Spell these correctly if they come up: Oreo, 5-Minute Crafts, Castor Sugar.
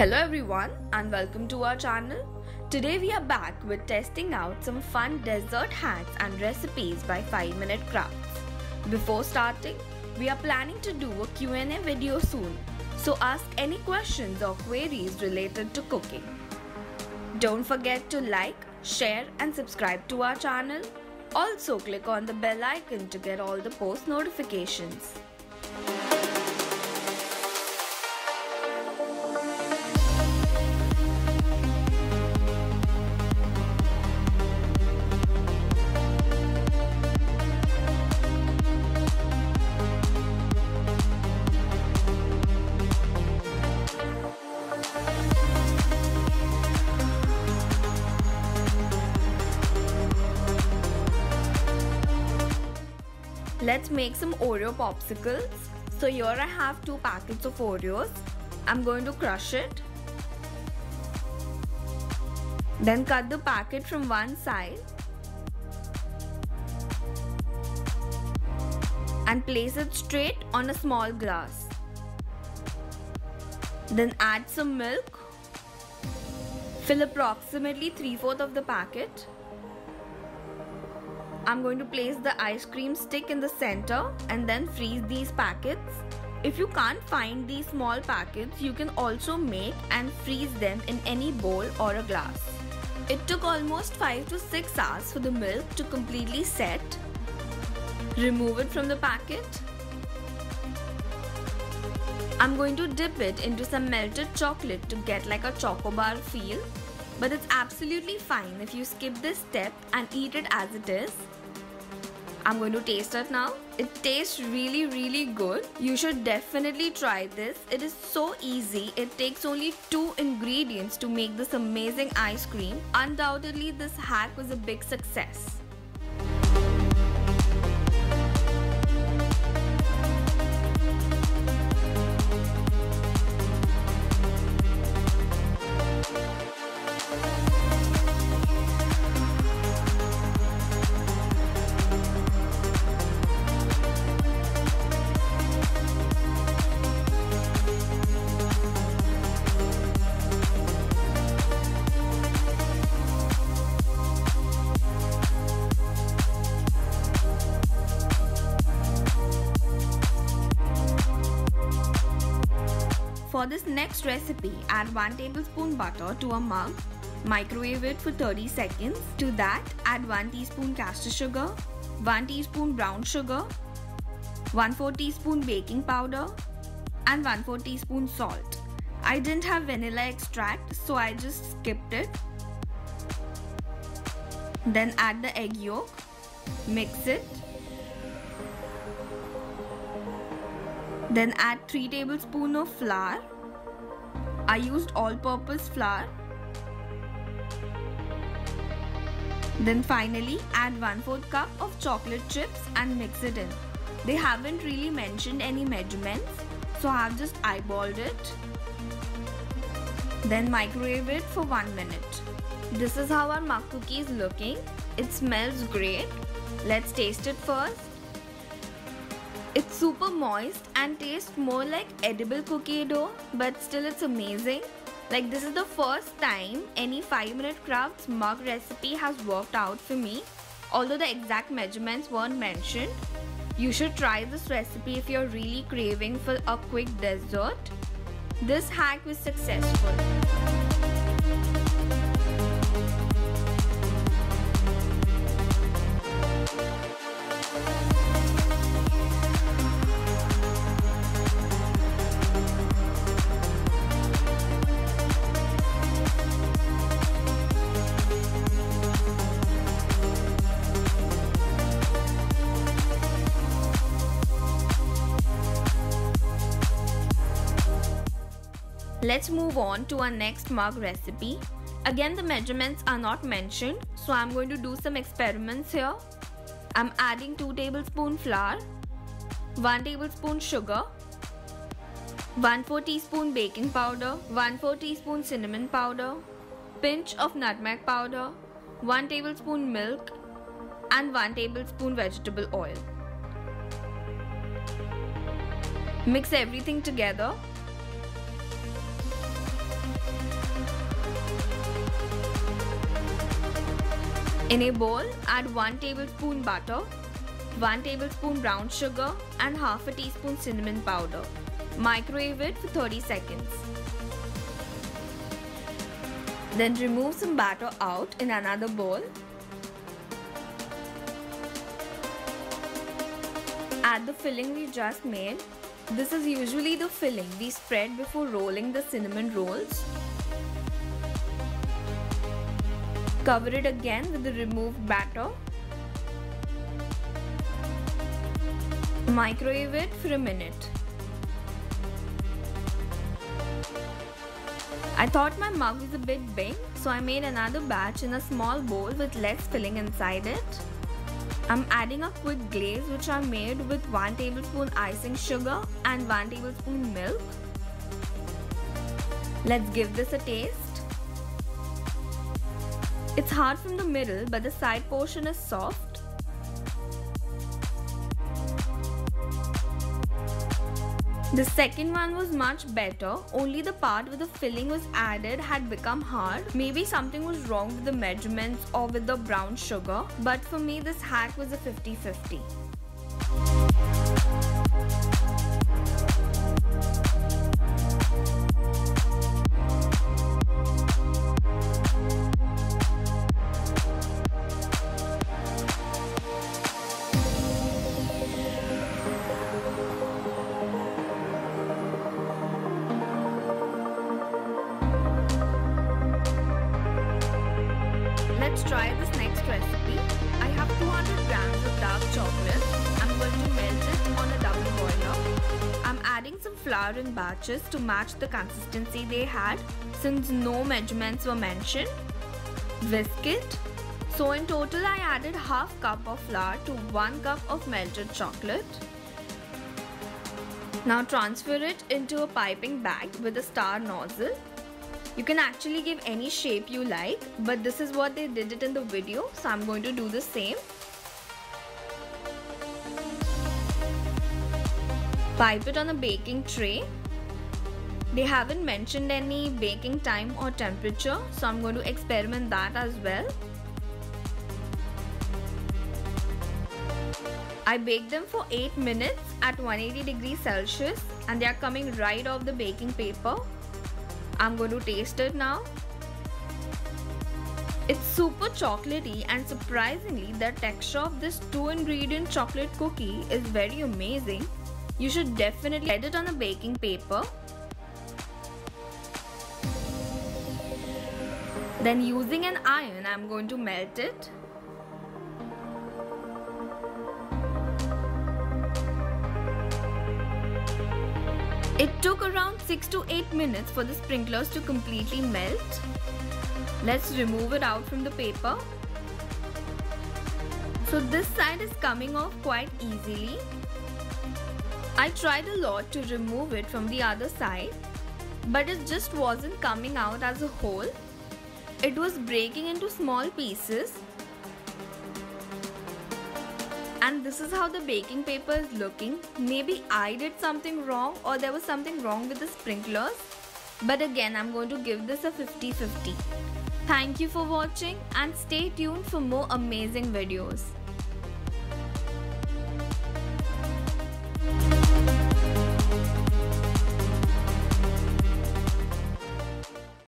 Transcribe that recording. Hello everyone and welcome to our channel. Today we are back with testing out some fun dessert hacks and recipes by 5-Minute Crafts. Before starting, we are planning to do a Q&A video soon, so ask any questions or queries related to cooking. Don't forget to like, share and subscribe to our channel. Also click on the bell icon to get all the post notifications. Let's make some Oreo popsicles. So here I have 2 packets of Oreos. I'm going to crush it. Then cut the packet from one side and place it straight on a small glass. Then add some milk. Fill approximately 3/4 of the packet. I'm going to place the ice cream stick in the center and then freeze these packets. If you can't find these small packets, you can also make and freeze them in any bowl or a glass. It took almost 5 to 6 hours for the milk to completely set. Remove it from the packet. I'm going to dip it into some melted chocolate to get like a chocobar feel. But it's absolutely fine if you skip this step and eat it as it is. I'm going to taste it now. It tastes really good. You should definitely try this. It is so easy. It takes only 2 ingredients to make this amazing ice cream. Undoubtedly, this hack was a big success. For this next recipe, add 1 tablespoon butter to a mug, microwave it for 30 seconds. To that, add 1 teaspoon caster sugar, 1 teaspoon brown sugar, 1/4 teaspoon baking powder and 1/4 teaspoon salt. I didn't have vanilla extract, so I just skipped it. Then add the egg yolk, mix it. Then add 3 tablespoons of flour. I used all-purpose flour. Then finally add 1/4 cup of chocolate chips and mix it in. They haven't really mentioned any measurements, so I've just eyeballed it. Then microwave it for 1 minute. This is how our mug cookie is looking. It smells great. Let's taste it first. It's super moist and tastes more like edible cookie dough, but still it's amazing. Like, this is the first time any 5-Minute Crafts mug recipe has worked out for me, although the exact measurements weren't mentioned. You should try this recipe if you're really craving for a quick dessert. This hack was successful. Let's move on to our next mug recipe. Again, the measurements are not mentioned, so I'm going to do some experiments here. I'm adding 2 tablespoons flour, 1 tablespoon sugar, 1/4 teaspoon baking powder, 1/4 teaspoon cinnamon powder, pinch of nutmeg powder, 1 tablespoon milk and 1 tablespoon vegetable oil. Mix everything together. In a bowl, add 1 tablespoon butter, 1 tablespoon brown sugar and half a teaspoon cinnamon powder. Microwave it for 30 seconds. Then remove some batter out in another bowl. Add the filling we just made. This is usually the filling we spread before rolling the cinnamon rolls. Cover it again with the removed batter. Microwave it for a minute. I thought my mug was a bit big, so I made another batch in a small bowl with less filling inside it. I'm adding a quick glaze which I made with 1 tablespoon icing sugar and 1 tablespoon milk. Let's give this a taste. It's hard from the middle, but the side portion is soft. The second one was much better, only the part where the filling was added had become hard. Maybe something was wrong with the measurements or with the brown sugar, but for me this hack was a 50-50. Let's try this next recipe. I have 200 grams of dark chocolate. I'm going to melt it on a double boiler. I'm adding some flour in batches to match the consistency they had since no measurements were mentioned. Whisk it. So in total I added half cup of flour to 1 cup of melted chocolate. Now transfer it into a piping bag with a star nozzle. You can actually give any shape you like, but this is what they did it in the video, so I'm going to do the same. Pipe it on a baking tray. They haven't mentioned any baking time or temperature, so I'm going to experiment that as well. I baked them for 8 minutes at 180 degrees Celsius and they are coming right off the baking paper. I'm going to taste it now. It's super chocolatey and surprisingly the texture of this 2-ingredient chocolate cookie is very amazing. You should definitely spread it on a baking paper. Then using an iron, I'm going to melt it. It took around 6 to 8 minutes for the sprinklers to completely melt. Let's remove it out from the paper. So this side is coming off quite easily. I tried a lot to remove it from the other side, but it just wasn't coming out as a whole. It was breaking into small pieces. And this is how the baking paper is looking. Maybe I did something wrong or there was something wrong with the sprinklers. But again, I'm going to give this a 50-50. Thank you for watching and stay tuned for more amazing videos.